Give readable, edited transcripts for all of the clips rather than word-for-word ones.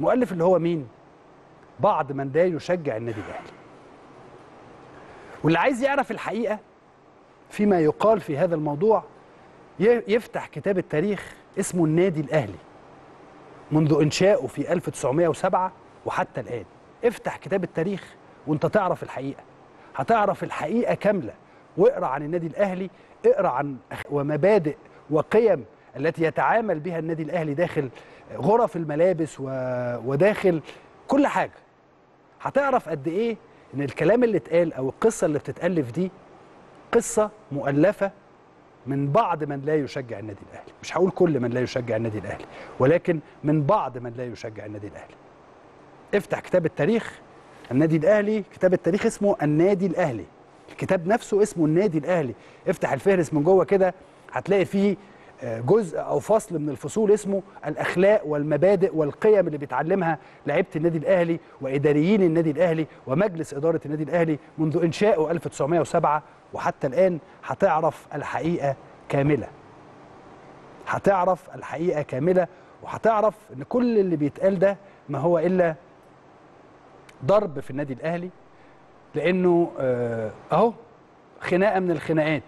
مؤلف اللي هو مين؟ بعض من لا يشجع النادي الأهلي. واللي عايز يعرف الحقيقة فيما يقال في هذا الموضوع يفتح كتاب التاريخ اسمه النادي الأهلي منذ إنشائه في 1907 وحتى الآن. افتح كتاب التاريخ وانت تعرف الحقيقة، هتعرف الحقيقة كاملة. واقرأ عن النادي الأهلي، اقرأ عن ومبادئ وقيم التي يتعامل بها النادي الأهلي داخل غرف الملابس وداخل كل حاجة. هتعرف قد إيه إن الكلام اللي اتقال أو القصة اللي بتتألف دي قصة مؤلفة من بعض من لا يشجع النادي الأهلي. مش هقول كل من لا يشجع النادي الأهلي، ولكن من بعض من لا يشجع النادي الأهلي. افتح كتاب التاريخ النادي الأهلي، كتاب التاريخ اسمه النادي الأهلي، الكتاب نفسه اسمه النادي الأهلي. افتح الفهرس من جوه كده هتلاقي فيه جزء أو فصل من الفصول اسمه الأخلاق والمبادئ والقيم اللي بيتعلمها لعيبة النادي الأهلي وإداريين النادي الأهلي ومجلس إدارة النادي الأهلي منذ إنشائه 1907 وحتى الآن. هتعرف الحقيقة كاملة، هتعرف الحقيقة كاملة، وهتعرف إن كل اللي بيتقال ده ما هو إلا ضرب في النادي الأهلي، لأنه أهو خناقة من الخناقات.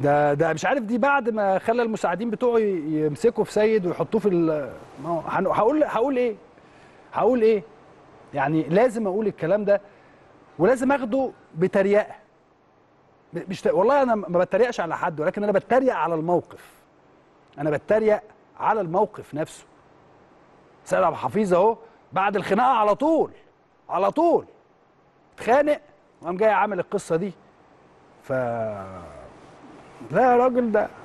ده مش عارف، دي بعد ما خلى المساعدين بتوعه يمسكوا في سيد ويحطوه في هقول ايه يعني؟ لازم اقول الكلام ده ولازم اخده بتريقه. مش والله انا ما بتريقش على حد، ولكن انا بتريق على الموقف، انا بتريق على الموقف نفسه. سيد عبد الحفيظ اهو بعد الخناقه على طول اتخانق وقام جاي عامل القصه دي. لا يا راجل، ده